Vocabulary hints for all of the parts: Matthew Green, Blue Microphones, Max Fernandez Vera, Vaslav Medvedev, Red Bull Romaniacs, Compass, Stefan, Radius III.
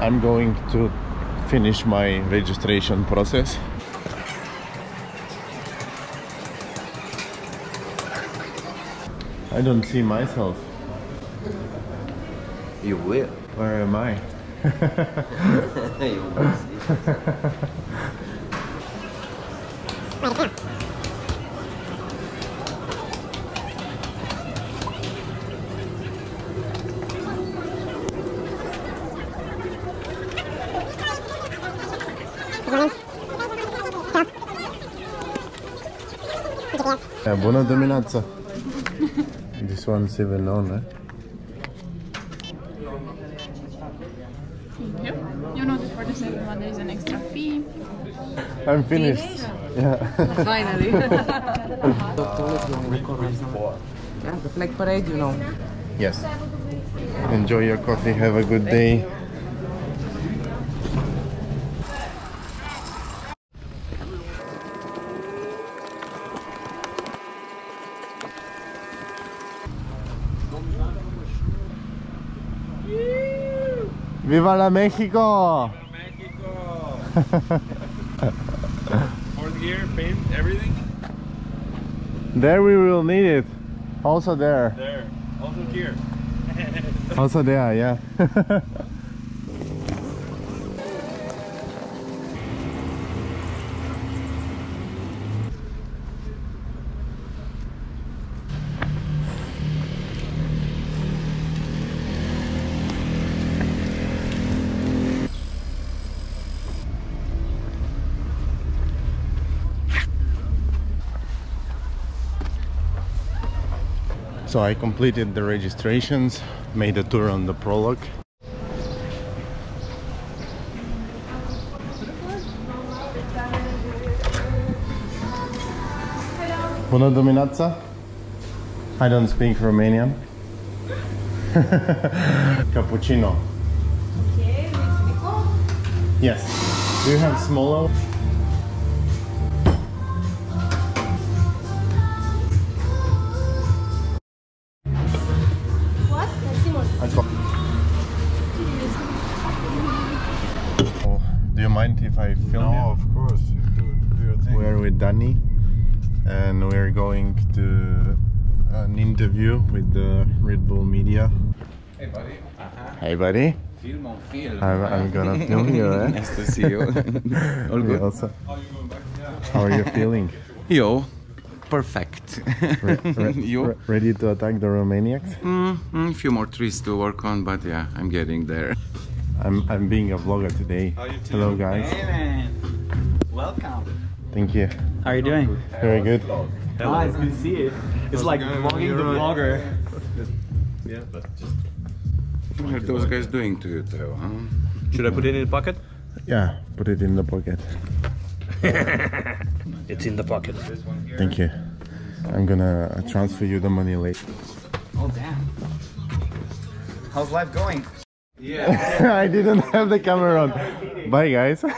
I'm going to finish my registration process. I don't see myself. You will. Where am I? You will see yourself. Bună dimineața! This one's even on, eh? Thank you. You notice for the second one there is an extra fee. I'm finished. Yeah. Finally. The flag parade, you know. Yes. Enjoy your coffee, have a good day. Viva la Mexico! Viva Mexico! Fourth gear, paint, everything? There we will need it. Also there. There. Also here. Also there, yeah. So I completed the registrations, made a tour on the prologue. Bună dimineața! I don't speak Romanian. Cappuccino. Okay, Mexico? Yes. Do you have smaller? If I film you? Of course, do your thing. We're with Danny and we're going to an interview with the Red Bull media. Hey buddy. Hey buddy. Film on film. I'm gonna film you, eh? Nice to see you. All good? Also. How are you feeling? Yo, perfect. You? Ready to attack the Romaniacs? A few more trees to work on, but yeah, I'm getting there. I'm being a vlogger today. Hello guys. Hey man. Welcome. Thank you. How are you doing? Very good. Ah, it's good to see you. It's like vlogging the vlogger. Yeah, but just... What are those guys doing to you, Theo? Huh? Should I put it in the pocket? Yeah, put it in the pocket. It's in the pocket. Thank you. I'm gonna transfer you the money later. Oh damn. How's life going? Yeah. I didn't have the camera on. Bye guys. On the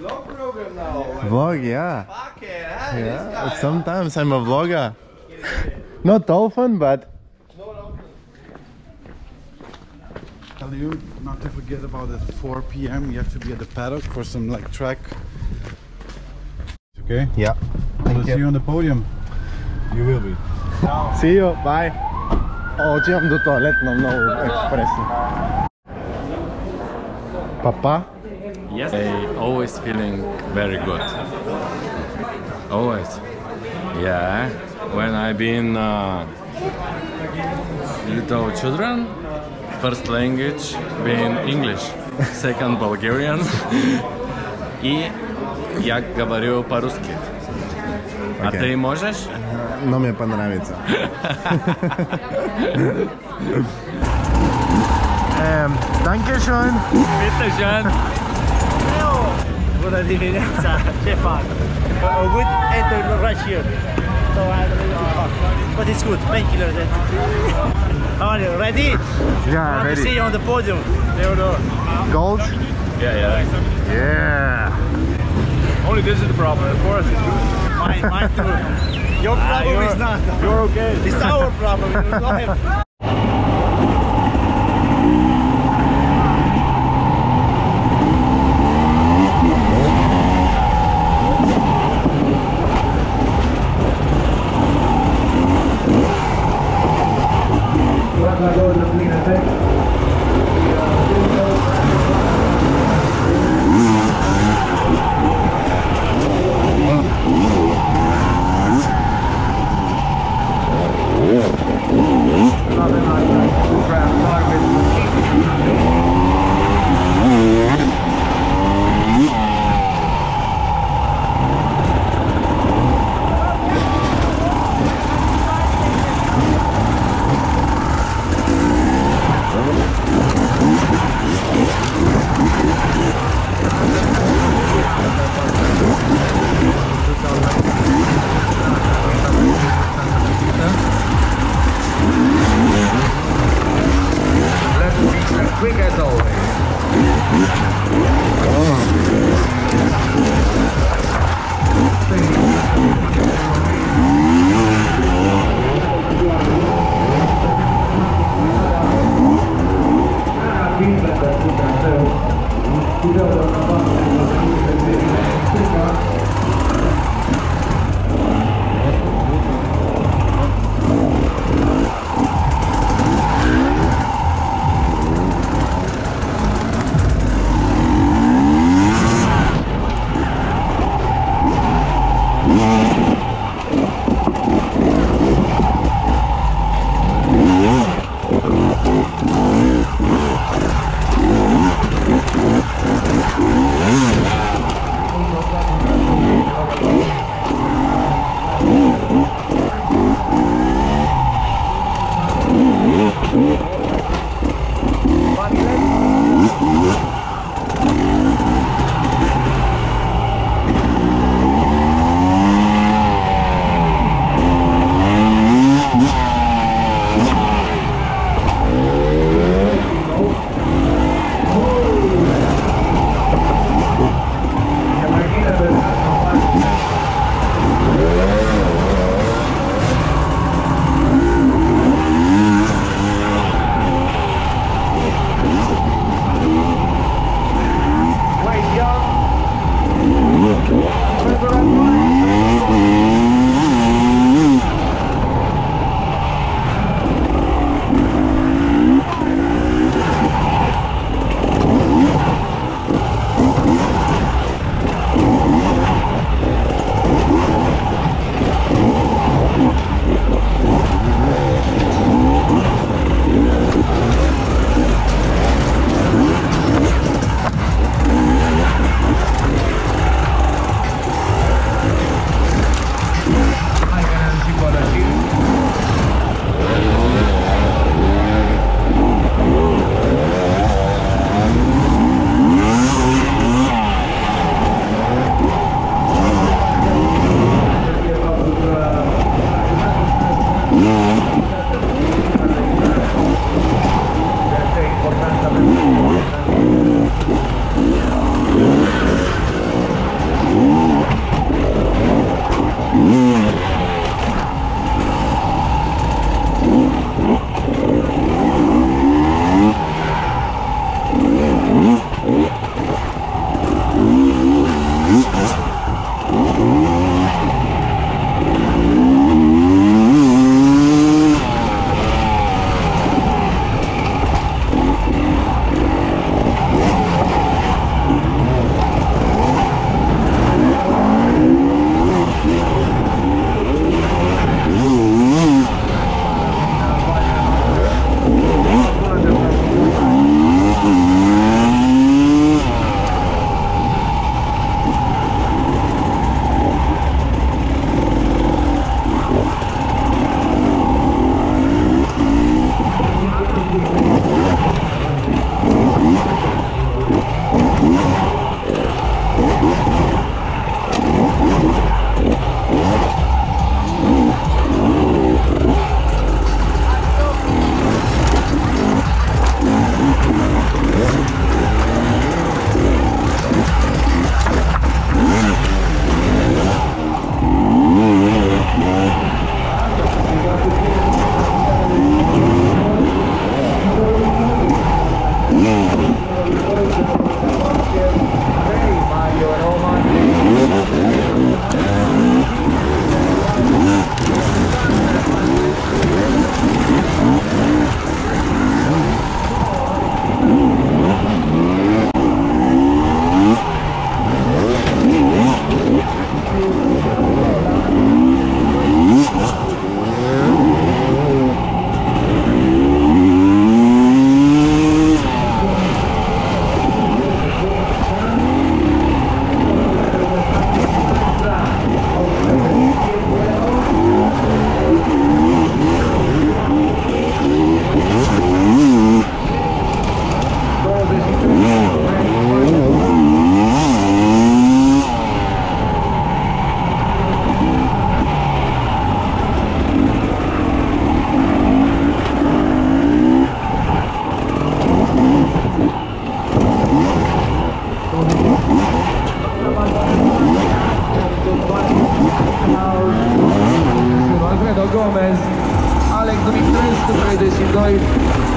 vlog program now. Vlog, yeah. Fuck it, huh? Yeah. Sometimes I'm a vlogger. Not often, but. Not often. Tell you not to forget about it. 4 PM. You have to be at the paddock for some like track. Okay. Yeah. We'll see you on the podium. You will be. See you. Bye. O, ce am de toaletă, n-am nou expresie. Papa? Yes. I always feeling very good. Always. Yeah. When I been little children, first language been English, second Bulgarian. И я говорю по-русски. А ты можешь? Но мне понравится. Danke schön. Bitte schön. Bună dimineața, Stefan. A good enter Russian. So I don't know. But it's good. Thank you. How are you? Ready? Yeah, ready. See you on the podium. Gold? Yeah, yeah. Yeah. Only this is the problem. Of course, it's good. Mine too. Your problem is not. You're okay. It's our problem. We don't have. două întâlniri de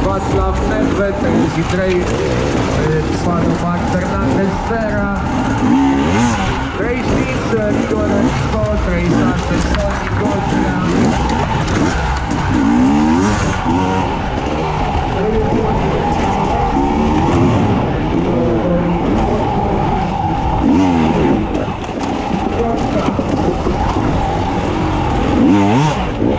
Vaslav Medvedev și 3-4 Max Fernandez Vera 3-5 Nicola Nico 3-6 Nicola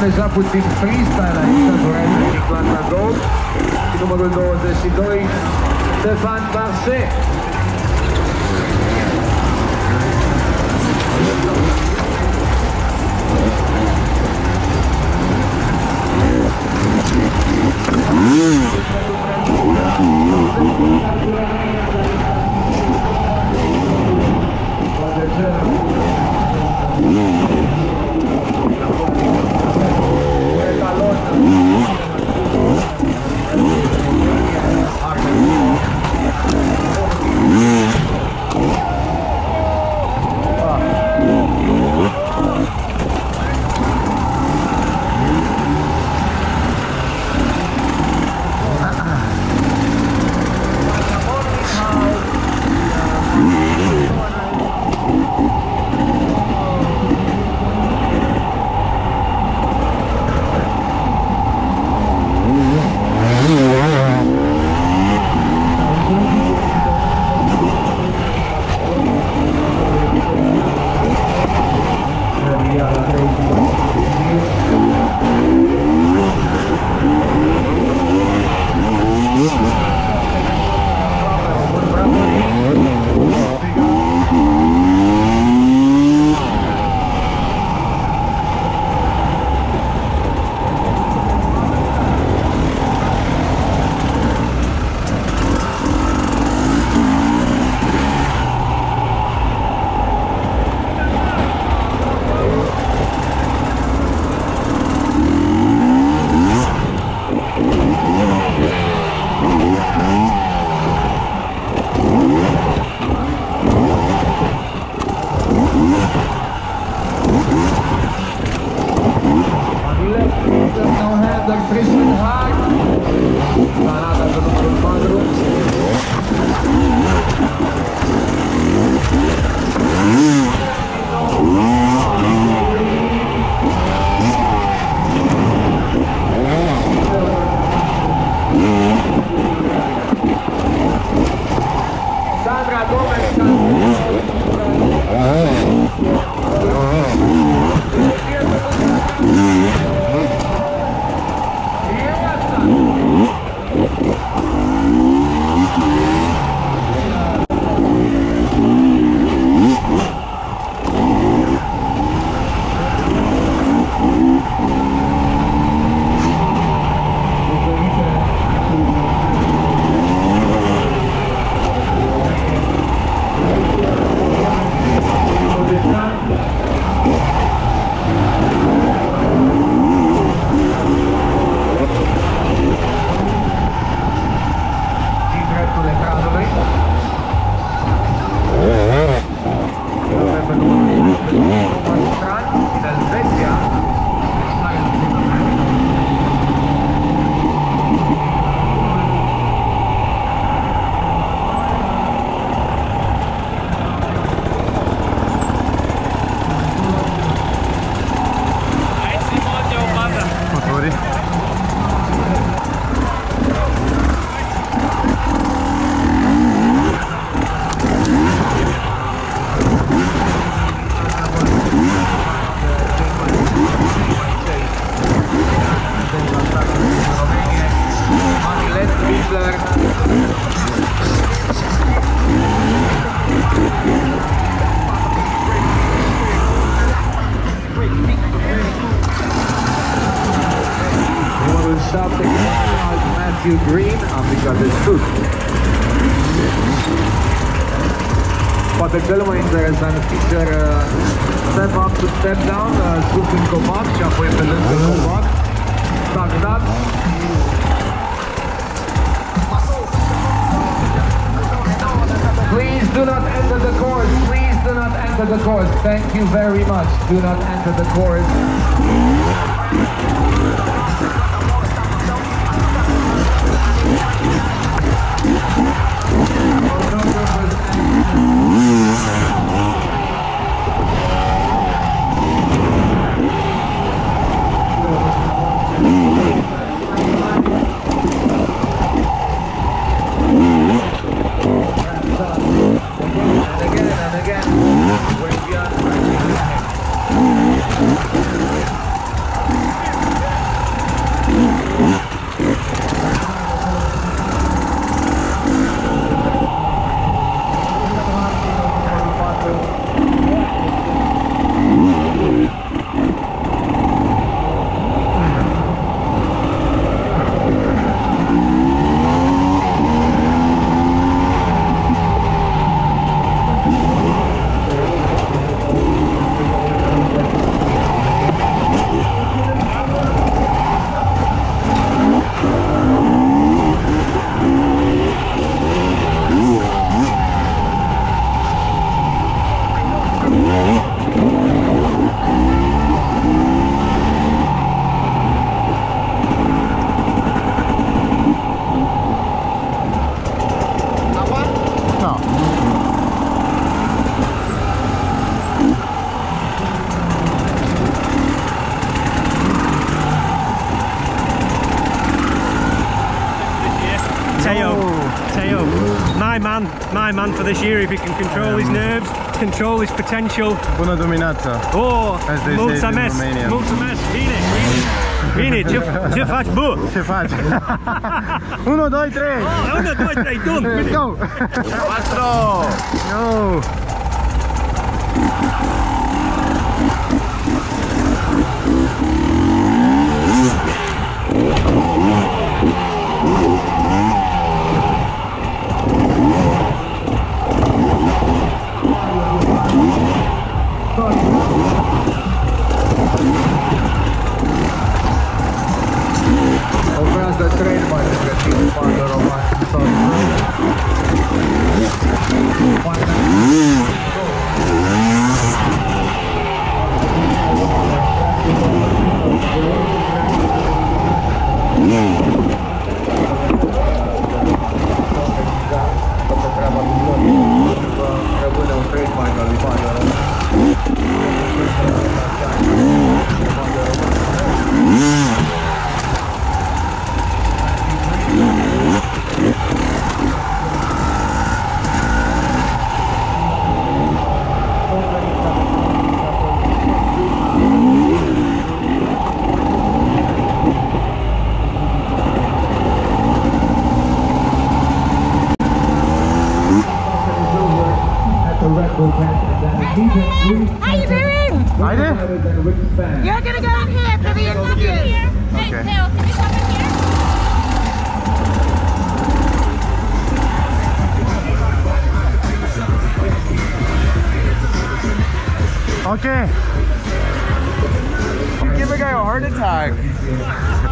deja puțin freestyle aici în durează din clasa 2 și numărul 22 Stefan Barse. Редактор субтитров А.Семкин Корректор А.Егорова Kibler. Numărul 7, Matthew Green, am picat de sus. Poate cel mai interesant fixer step up to step down, sus în copac și apoi pe lângă copac, stagnat. Please do not enter the course, please do not enter the course, thank you very much, do not enter the course. Man for this year, if he can control his nerves, control his potential. Bună dimineața! Oh, mulțumesc! Mulțumesc! Bine! Bine! Ce faci, bă? Ce faci? 1, 2, 3! 1, 2, 3, dun! Bine! Go! 4! Yo! Okay. You give a guy a heart attack.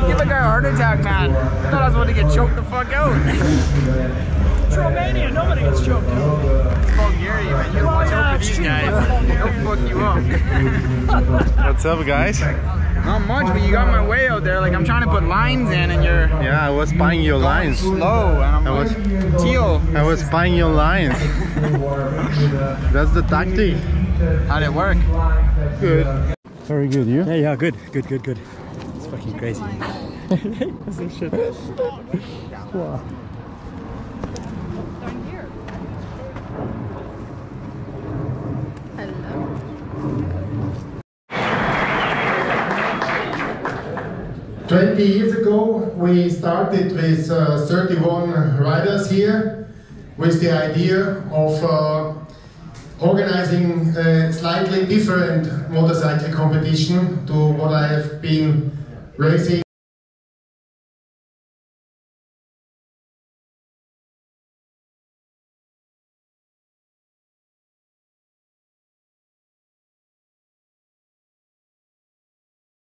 Give a guy a heart attack, man. I thought I was going to get choked the fuck out. It's Romania, nobody gets choked out. It's Bulgaria, man. You gotta watch out for these guys. They'll fuck you up. What's up, guys? Not much, but you got my way out there. Like, I'm trying to put lines in and you're... Yeah, I was buying your lines. Slow, and I'm like, Teal. I was buying your lines. That's the tactic. How'd it work? Good. Very good, you? Yeah, yeah, good. Good, good, good. It's fucking crazy. That's some shit. Wow. Hello. 20 years ago, we started with 31 riders here with the idea of organizing a slightly different motorcycle competition to what I have been racing.